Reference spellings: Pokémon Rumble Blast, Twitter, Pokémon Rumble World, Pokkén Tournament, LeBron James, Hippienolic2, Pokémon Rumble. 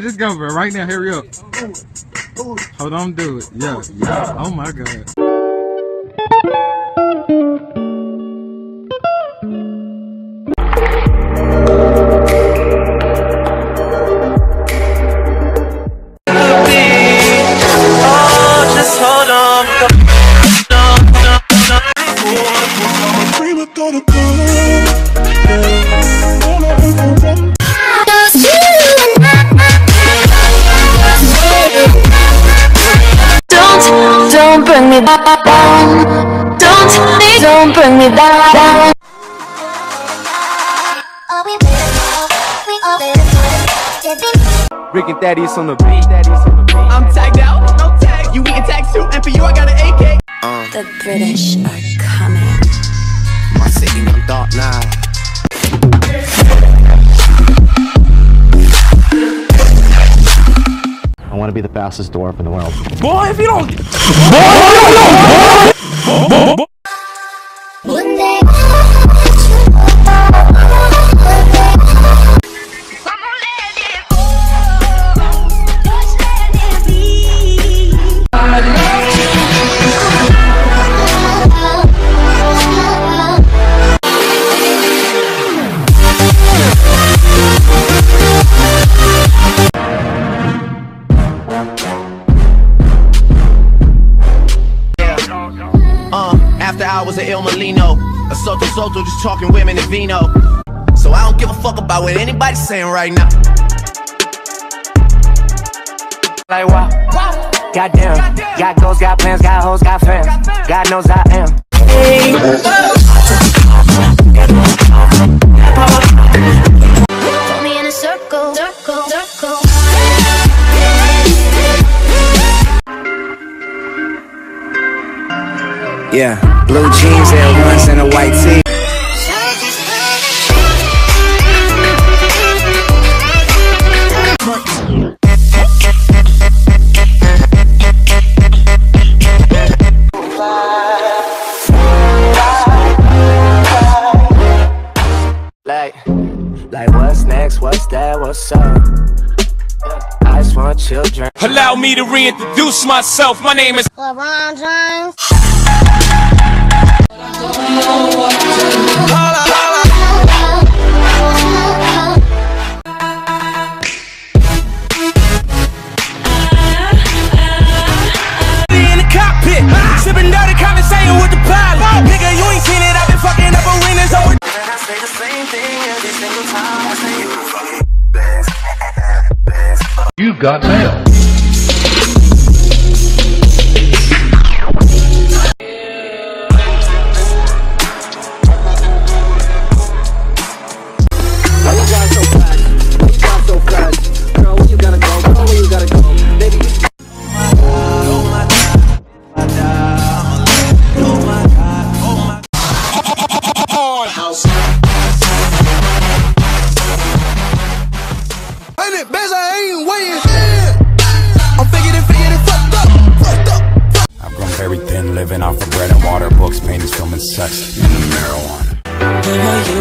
now, just go, bro. Right now, hurry up. Hold on, do it. Yeah, yeah. Oh my God. Don't bring me down. Don't bring me down. Rick and Thaddeus on the beat. I'm tagged out, no tag. You eating tags too, and for you I got an AK. The British are coming. My city on dark night. I want to be the fastest dwarf in the world. Boy, if you don't, a soto just talking women and vino. So I don't give a fuck about what anybody's saying right now. Like wow, goddamn, got goals, got plans, got hoes, got fans. God knows I am. Put me in a circle, circle. Yeah, blue jeans and ones and a white tee. Like what's next, what's that, what's up? I just want children. Allow me to reintroduce myself, my name is LeBron James. You've got mail. Everything living off of bread and water, books, paintings, film, and sex, and the marijuana.